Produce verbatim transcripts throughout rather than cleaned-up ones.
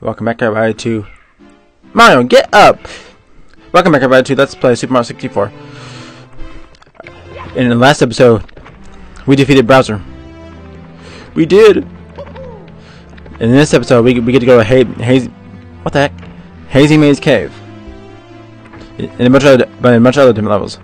Welcome back, everybody, to Mario, get up! Welcome back, everybody, to Let's Play Super Mario sixty-four. In the last episode, we defeated Bowser. We did! In this episode, we, we get to go to Hazy... What the heck? Hazy Maze Cave. And a bunch of other, but in a bunch of other different levels.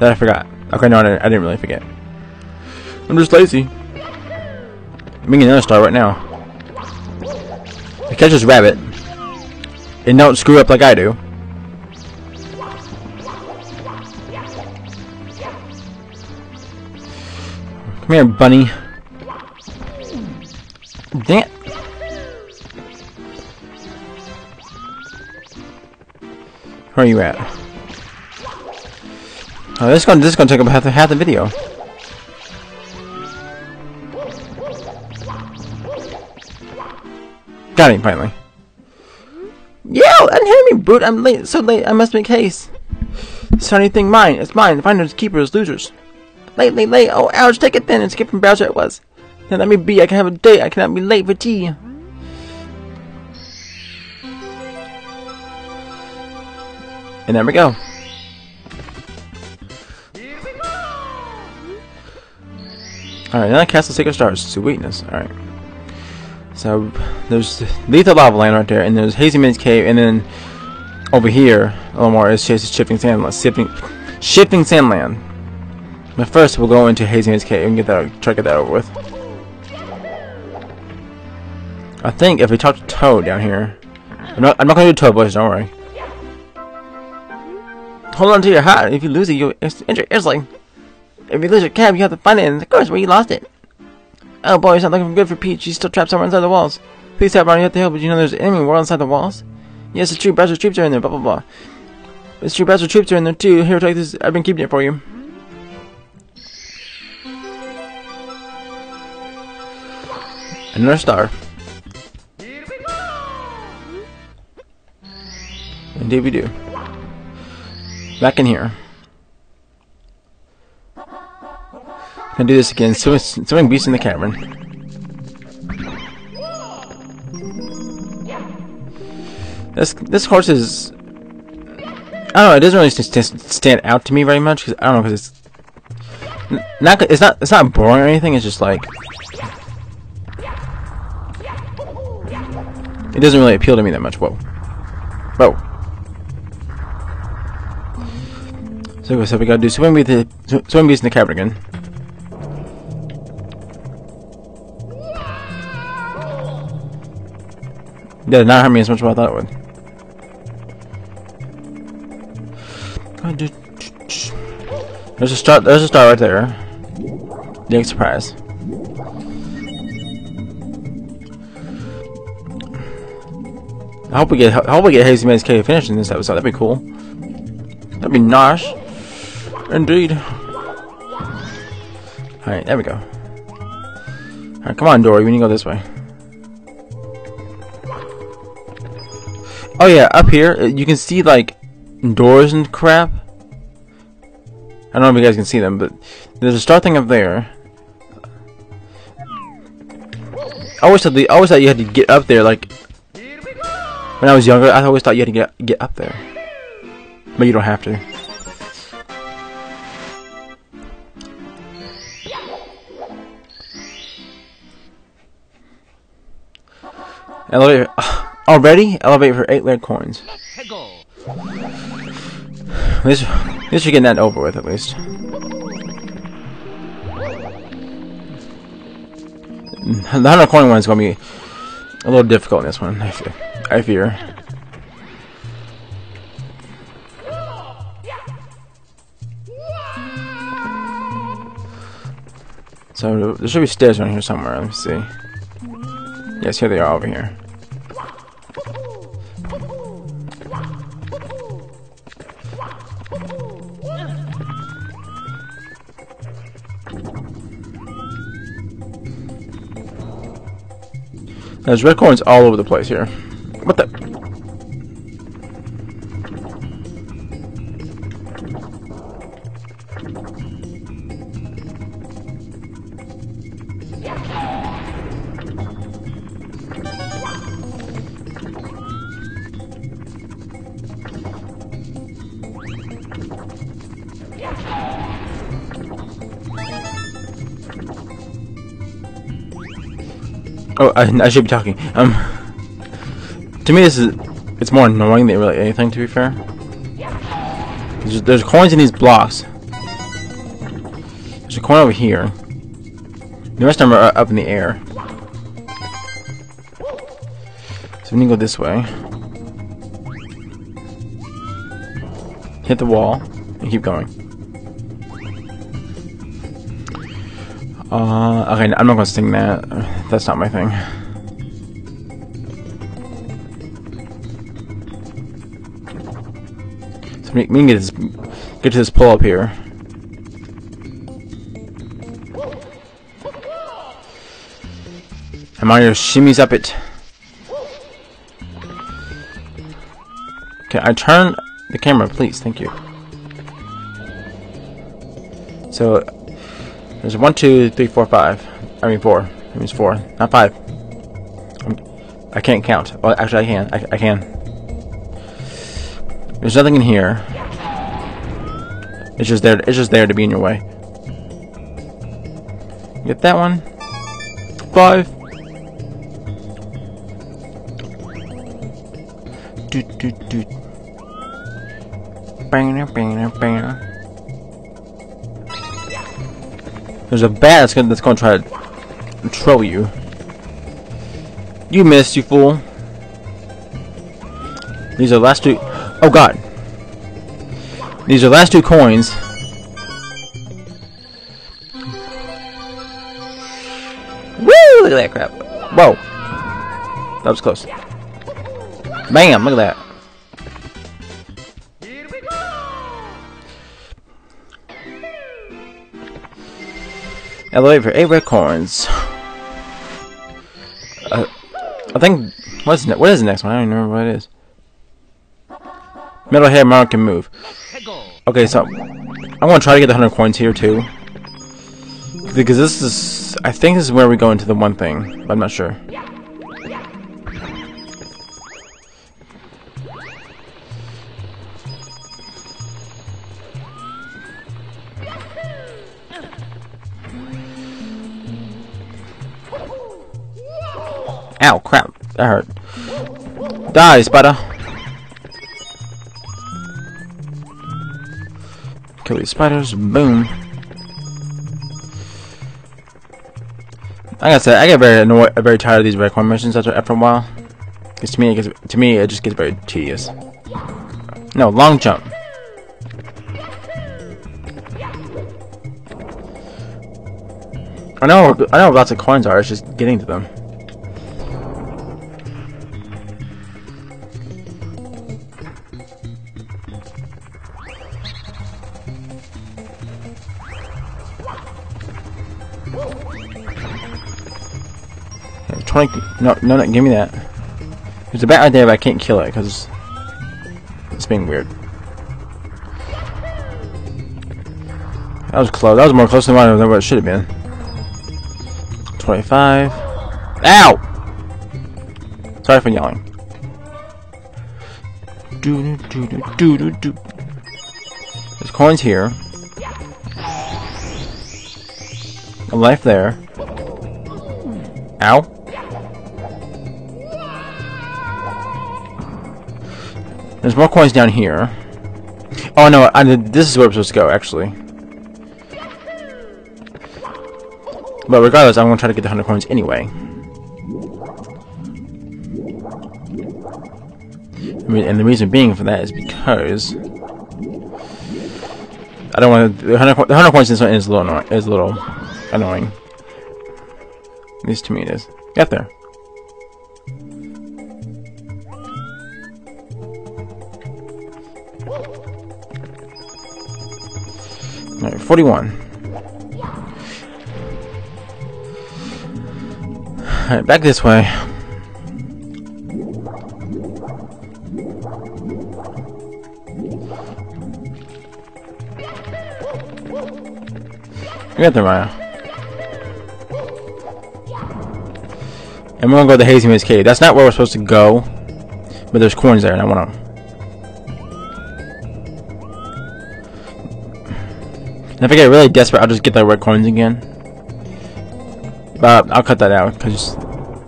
That I forgot. Okay, no, I didn't, I didn't really forget. I'm just lazy. I'm making another star right now. Catch this rabbit and don't screw up like I do. Come here, bunny. Dang it. Where are you at? Oh, this is gonna, this is gonna take up half the, half the video. Got him, finally. Yo! I didn't hear me, brute! I'm late, so late, I must make haste. It's not anything mine, it's mine. Finders, keepers, losers. Late, late, late. Oh, ouch, take it then and skip from Bowser it was. Now let me be, I can have a date, I cannot be late for tea. And there we go. Alright, now I cast the Sacred Stars. Sweetness, alright. So there's Lethal Lava Land right there, and there's Hazy Maze Cave, and then over here a little more is just Shifting Sand Land. Shifting, Shifting Sand Land. But first we'll go into Hazy Maze Cave and get that, try to get that over with. I think if we talk to Toad down here, I'm not, I'm not gonna do Toad voice. Don't worry. Hold on to your hat. If you lose it, you'll injure your earring. If you lose your cab, you have to find it. And of course, where you lost it. Oh boy, it's not looking good for Peach. She's still trapped somewhere inside the walls. Please help Mario up the hill, but you know there's an enemy world inside the walls? Yes, it's true. Bowser troops are in there, blah blah blah. It's true. Bowser troops are in there too. Here, take this. I've been keeping it for you. Another star. Indeed we do. Back in here. Gonna do this again. Swimming, swimming beast in the cavern. This this horse is. I don't know. It doesn't really st stand out to me very much. Cause I don't know. Cause it's not. It's not. It's not boring or anything. It's just like it doesn't really appeal to me that much. Whoa, whoa. So so we gotta do swimming beast in the, swimming beast in the cavern again. That did not hurt me as much as I thought it would. There's a star. There's a star right there. Big surprise. I hope we get. I hope we get Hazy Maze Cave finished in this episode. That'd be cool. That'd be nice, indeed. All right, there we go. All right, come on, Dory. We need to go this way. Oh yeah, up here you can see like doors and crap. I don't know if you guys can see them, but there's a star thing up there. I always thought the, I always thought you had to get up there. Like when I was younger, I always thought you had to get get up there, but you don't have to. Elevator. Already? Elevate for eight layer coins. At least, at least you're getting that over with, at least. The one hundred coin one is going to be a little difficult in this one, I fear. I fear. So, there should be stairs on here somewhere, let me see. Yes, here they are over here. There's red coins all over the place here. What the? Oh, I, I should be talking. Um, to me, this is—it's more annoying than really anything. To be fair, there's, there's coins in these blocks. There's a coin over here. The rest of them are up in the air. So we need to go this way. Hit the wall and keep going. Uh, okay, I'm not gonna sing that. That's not my thing. So we can get, this, get to this pull up here. And Mario shimmies up it. Okay, I turn the camera, please. Thank you. So. There's one, two, three, four, five. I mean four. I mean four, not five. I'm, I can't count. Well, actually, I can. I, I can. There's nothing in here. It's just there. It's just there to be in your way. Get that one. Five. Do do do. Banger, banger, banger. There's a bat that's gonna, that's gonna try to troll you. You missed, you fool. These are the last two. Oh god. These are the last two coins. Woo! Look at that crap. Whoa. That was close. Bam! Look at that. Elevate for eight red coins. Uh, I think what's what is the next one? I don't remember what it is. Metal head Mario can move. Okay, so I'm gonna try to get the hundred coins here too, because this is I think this is where we go into the one thing, but I'm not sure. Ow, crap. That hurt. Die, spider. Kill these spiders. Boom. Like I said, I get very annoyed, very tired of these red coin missions after, after a while. Because to me, it gets, to me, it just gets very tedious. No, long jump. I know, I know where lots of coins are. It's just getting to them. twenty, no, no, no, give me that. There's a bat right there, but I can't kill it because it's being weird. That was close. That was more close than mine than what it should have been. twenty-five. Ow! Sorry for yelling. Do do do do do do. There's coins here. A life there. Ow. There's more coins down here. Oh no, I, this is where I'm supposed to go, actually. But regardless, I'm going to try to get the hundred coins anyway. I mean, and the reason being for that is because I don't want to, the hundred, the hundred coins in this one is a little annoying, is a little annoying. At least to me it is. Get there. Alright, forty-one. Alright, back this way. Get there, Mario. And we're gonna go to the Hazy Maze Cave. That's not where we're supposed to go, but there's coins there, and I want to. And if I get really desperate, I'll just get the red coins again. But I'll cut that out because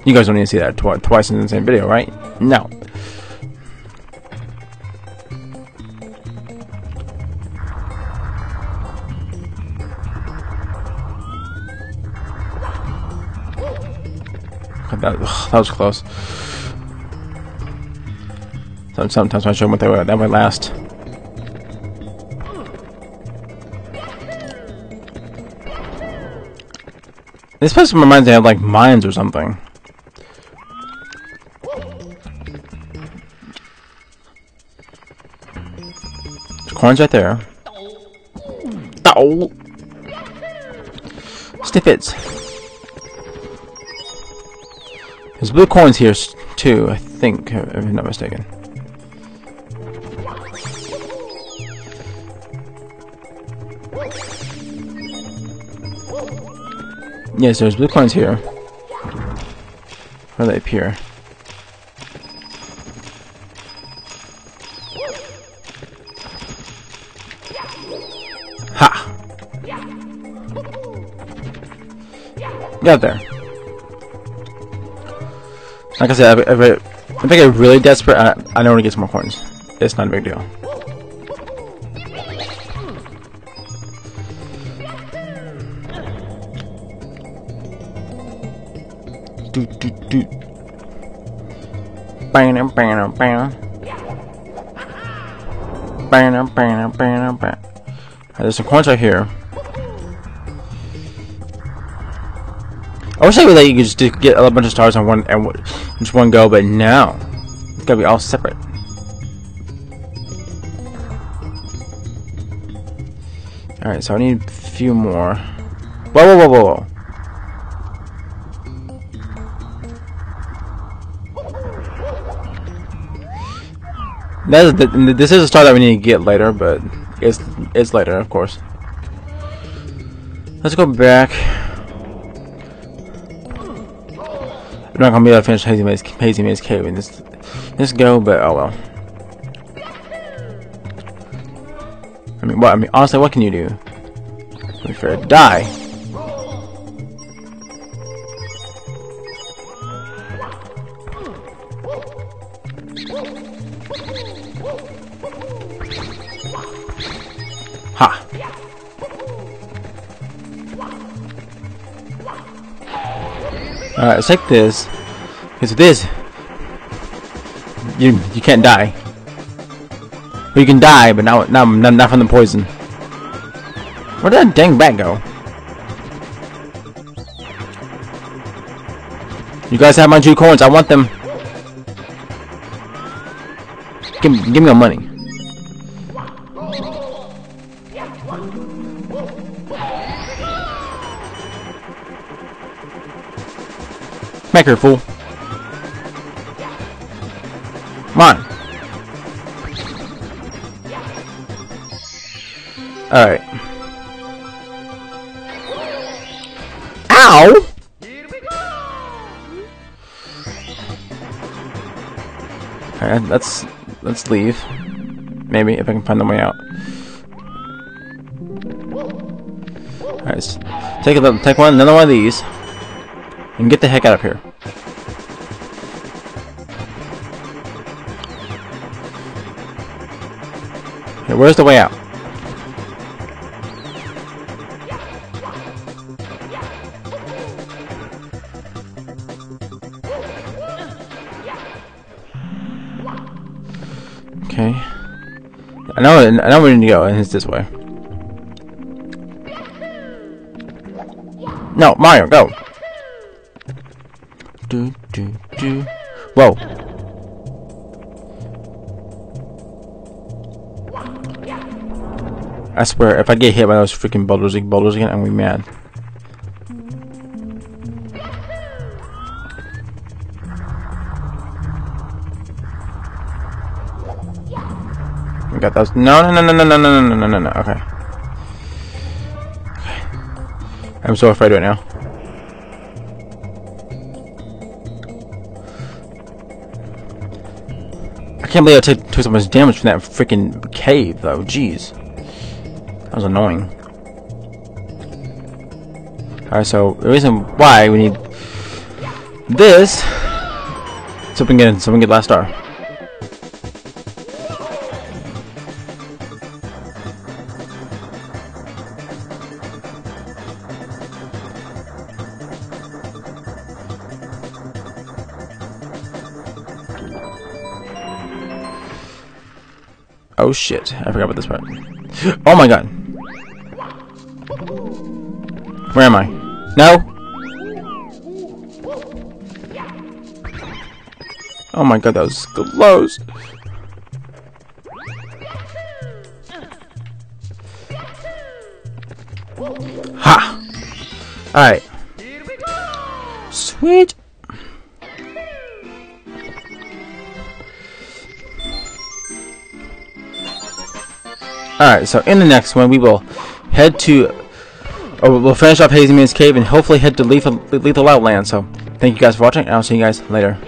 You guys don't need to see that tw twice in the same video, right? No. That, ugh, that was close. Sometimes when I show them what they were, that went last. This place reminds me of like mines or something. There's coins right there. Oh, Stiffits. There's blue coins here too, I think, if I'm not mistaken. Yes, there's blue coins here. Where do they appear? Ha! Get out there. Like I said, if, if, if I get really desperate, I, I know where to get some more coins. It's not a big deal. Do, do, do. Bam, bam, bam. Bam, bam, bam, bam. There's some coins right here. I wish they would let you just get a bunch of stars on one and just one go, but no, it's gotta be all separate. All right, so I need a few more. Whoa, whoa, whoa, whoa, whoa. That is the, this is a star that we need to get later, but it's it's later, of course. Let's go back. I'm not gonna be able to finish Hazy Maze, Hazy Maze Cave in this this go, but oh well. I mean, what? I mean, honestly, what can you do? Be fair, die. Ha! Alright, let's take this. Because with this, you you can't die. Well, you can die, but now not, not, not from the poison. Where did that dang bat go? You guys have my two coins. I want them. Give me, give me my money. Back here, fool. Come on. Alright. Ow! Alright, let's let's leave. Maybe if I can find the way out. Alright, so take a take one, another one of these. And get the heck out of here. Okay, where's the way out? Okay. I know, I know where we need to go, and it's this way. No, Mario, go! Do, do, do. Whoa. I swear, if I get hit by those freaking boulders, boulders again, I'm gonna be mad. We got those. No, no, no, no, no, no, no, no, no, no. Okay. Okay. I'm so afraid right now. I can't believe I took, took so much damage from that freaking cave, though. Jeez. That was annoying. Alright, so the reason why we need This. Let's hope we can get in. So we can get last star. Oh shit, I forgot about this part. Oh my god. Where am I? No! Oh my god, that was close. Ha! Alright. Sweet! Alright, so in the next one, we will head to, or we'll finish off Hazy Maze Cave and hopefully head to Lethal, Lethal Outland. So, thank you guys for watching, and I'll see you guys later.